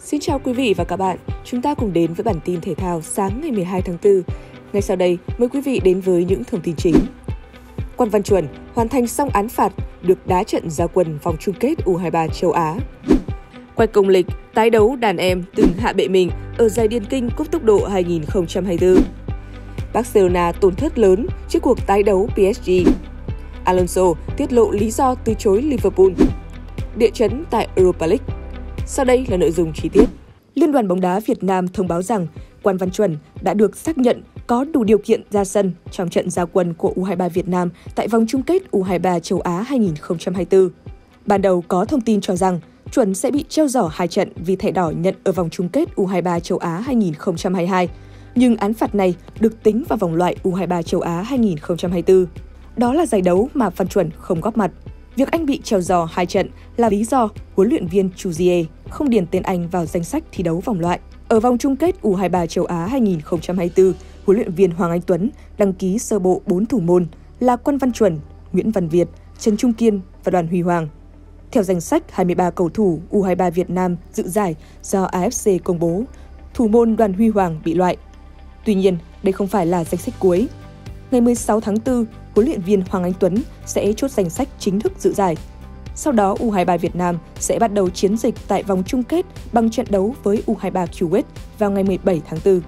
Xin chào quý vị và các bạn, chúng ta cùng đến với bản tin thể thao sáng ngày 12 tháng 4. Ngay sau đây, mời quý vị đến với những thông tin chính. Quan Văn Chuẩn hoàn thành xong án phạt, được đá trận ra quân vòng chung kết U23 châu Á. Quách Công Lịch tái đấu đàn em từng hạ bệ mình ở giải Điền Kinh Cúp Tốc Độ 2024. Barcelona tổn thất lớn trước cuộc tái đấu PSG. Alonso tiết lộ lý do từ chối Liverpool. Địa chấn tại Europa League. Sau đây là nội dung chi tiết. Liên đoàn bóng đá Việt Nam thông báo rằng Quan Văn Chuẩn đã được xác nhận có đủ điều kiện ra sân trong trận ra quân của U23 Việt Nam tại vòng chung kết U23 châu Á 2024. Ban đầu có thông tin cho rằng Chuẩn sẽ bị treo giỏ 2 trận vì thẻ đỏ nhận ở vòng chung kết U23 châu Á 2022, nhưng án phạt này được tính vào vòng loại U23 châu Á 2024. Đó là giải đấu mà Văn Chuẩn không góp mặt. Việc anh bị treo giò 2 trận là lý do huấn luyện viên Chu Diê không điền tên anh vào danh sách thi đấu vòng loại. Ở vòng chung kết U23 châu Á 2024, huấn luyện viên Hoàng Anh Tuấn đăng ký sơ bộ 4 thủ môn là Quan Văn Chuẩn, Nguyễn Văn Việt, Trần Trung Kiên và Đoàn Huy Hoàng. Theo danh sách 23 cầu thủ U23 Việt Nam dự giải do AFC công bố, thủ môn Đoàn Huy Hoàng bị loại. Tuy nhiên, đây không phải là danh sách cuối. Ngày 16 tháng 4, huấn luyện viên Hoàng Anh Tuấn sẽ chốt danh sách chính thức dự giải. Sau đó, U23 Việt Nam sẽ bắt đầu chiến dịch tại vòng chung kết bằng trận đấu với U23 Kuwait vào ngày 17 tháng 4.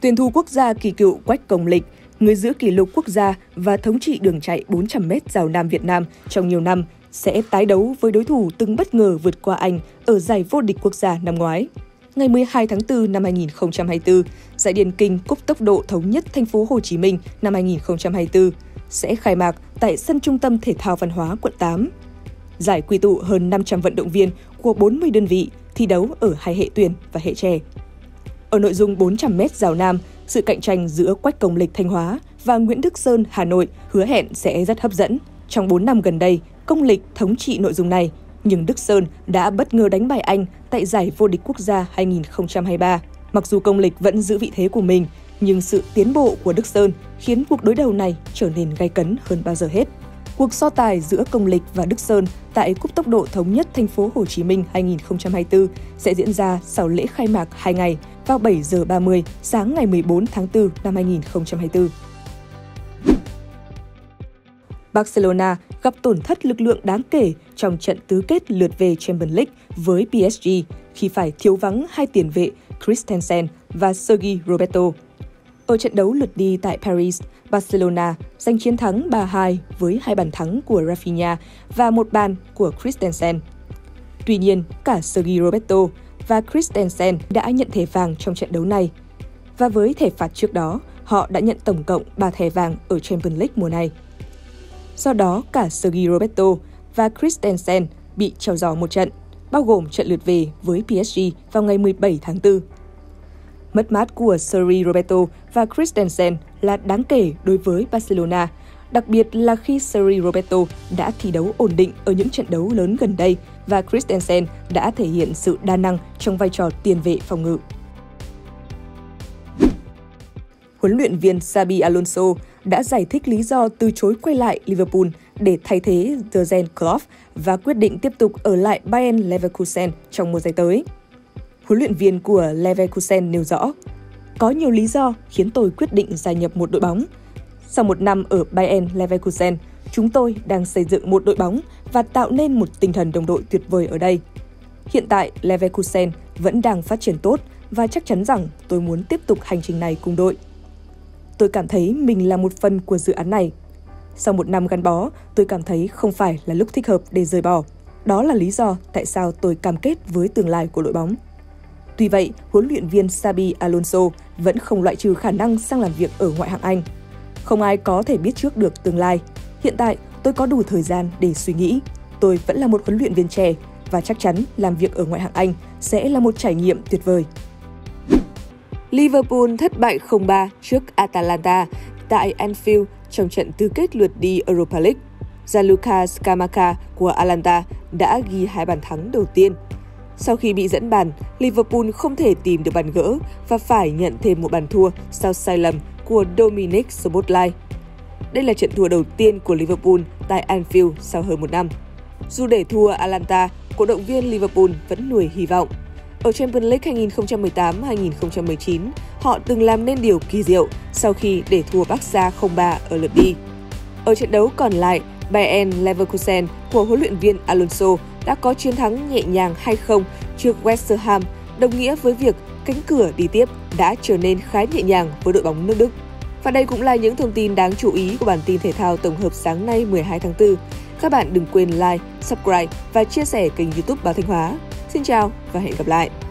Tuyển thủ quốc gia kỳ cựu Quách Công Lịch, người giữ kỷ lục quốc gia và thống trị đường chạy 400m rào Nam Việt Nam trong nhiều năm, sẽ tái đấu với đối thủ từng bất ngờ vượt qua anh ở giải vô địch quốc gia năm ngoái. Ngày 12 tháng 4 năm 2024, giải Điền Kinh Cúp Tốc Độ Thống nhất Thành phố Hồ Chí Minh năm 2024 sẽ khai mạc tại sân Trung tâm Thể thao Văn hóa quận 8. Giải quy tụ hơn 500 vận động viên của 40 đơn vị thi đấu ở hai hệ tuyển và hệ trẻ. Ở nội dung 400m rào nam, sự cạnh tranh giữa Quách Công Lịch Thanh Hóa và Nguyễn Đức Sơn Hà Nội hứa hẹn sẽ rất hấp dẫn. Trong 4 năm gần đây, Công Lịch thống trị nội dung này, nhưng Đức Sơn đã bất ngờ đánh bại anh tại giải vô địch quốc gia 2023. Mặc dù Công Lịch vẫn giữ vị thế của mình, nhưng sự tiến bộ của Đức Sơn khiến cuộc đối đầu này trở nên gay cấn hơn bao giờ hết. Cuộc so tài giữa Công Lịch và Đức Sơn tại Cúp Tốc Độ Thống nhất Thành phố Hồ Chí Minh 2024 sẽ diễn ra sau lễ khai mạc 2 ngày vào 7h30 sáng ngày 14 tháng 4 năm 2024. Barcelona gặp tổn thất lực lượng đáng kể trong trận tứ kết lượt về Champions League với PSG khi phải thiếu vắng hai tiền vệ Christensen và Sergi Roberto. Ở trận đấu lượt đi tại Paris, Barcelona giành chiến thắng 3-2 với 2 bàn thắng của Rafinha và 1 bàn của Christensen. Tuy nhiên, cả Sergi Roberto và Christensen đã nhận thẻ vàng trong trận đấu này. Và với thẻ phạt trước đó, họ đã nhận tổng cộng 3 thẻ vàng ở Champions League mùa này. Do đó, cả Sergi Roberto và Christensen bị treo giò một trận, bao gồm trận lượt về với PSG vào ngày 17 tháng 4. Mất mát của Sergi Roberto và Christensen là đáng kể đối với Barcelona, đặc biệt là khi Sergi Roberto đã thi đấu ổn định ở những trận đấu lớn gần đây và Christensen đã thể hiện sự đa năng trong vai trò tiền vệ phòng ngự. Huấn luyện viên Xabi Alonso đã giải thích lý do từ chối quay lại Liverpool để thay thế Jürgen Klopp và quyết định tiếp tục ở lại Bayern Leverkusen trong mùa giải tới. Huấn luyện viên của Leverkusen nêu rõ, có nhiều lý do khiến tôi quyết định gia nhập một đội bóng. Sau một năm ở Bayern Leverkusen, chúng tôi đang xây dựng một đội bóng và tạo nên một tinh thần đồng đội tuyệt vời ở đây. Hiện tại, Leverkusen vẫn đang phát triển tốt và chắc chắn rằng tôi muốn tiếp tục hành trình này cùng đội. Tôi cảm thấy mình là một phần của dự án này. Sau một năm gắn bó, tôi cảm thấy không phải là lúc thích hợp để rời bỏ. Đó là lý do tại sao tôi cam kết với tương lai của đội bóng. Tuy vậy, huấn luyện viên Xabi Alonso vẫn không loại trừ khả năng sang làm việc ở ngoại hạng Anh. Không ai có thể biết trước được tương lai. Hiện tại, tôi có đủ thời gian để suy nghĩ. Tôi vẫn là một huấn luyện viên trẻ và chắc chắn làm việc ở ngoại hạng Anh sẽ là một trải nghiệm tuyệt vời. Liverpool thất bại 0-3 trước Atalanta tại Anfield trong trận tứ kết lượt đi Europa League. Gianluca Scamacca của Atalanta đã ghi 2 bàn thắng đầu tiên. Sau khi bị dẫn bàn, Liverpool không thể tìm được bàn gỡ và phải nhận thêm một bàn thua sau sai lầm của Dominik Szoboszlai. Đây là trận thua đầu tiên của Liverpool tại Anfield sau hơn một năm. Dù để thua Atalanta, cổ động viên Liverpool vẫn nuôi hy vọng. Ở Champions League 2018-2019, họ từng làm nên điều kỳ diệu sau khi để thua Barca 0-3 ở lượt đi. Ở trận đấu còn lại, Bayern Leverkusen của huấn luyện viên Alonso đã có chiến thắng nhẹ nhàng 2-0 trước West Ham, đồng nghĩa với việc cánh cửa đi tiếp đã trở nên khá nhẹ nhàng với đội bóng nước Đức. Và đây cũng là những thông tin đáng chú ý của bản tin thể thao tổng hợp sáng nay 12 tháng 4. Các bạn đừng quên like, subscribe và chia sẻ kênh YouTube Báo Thanh Hóa. Xin chào và hẹn gặp lại!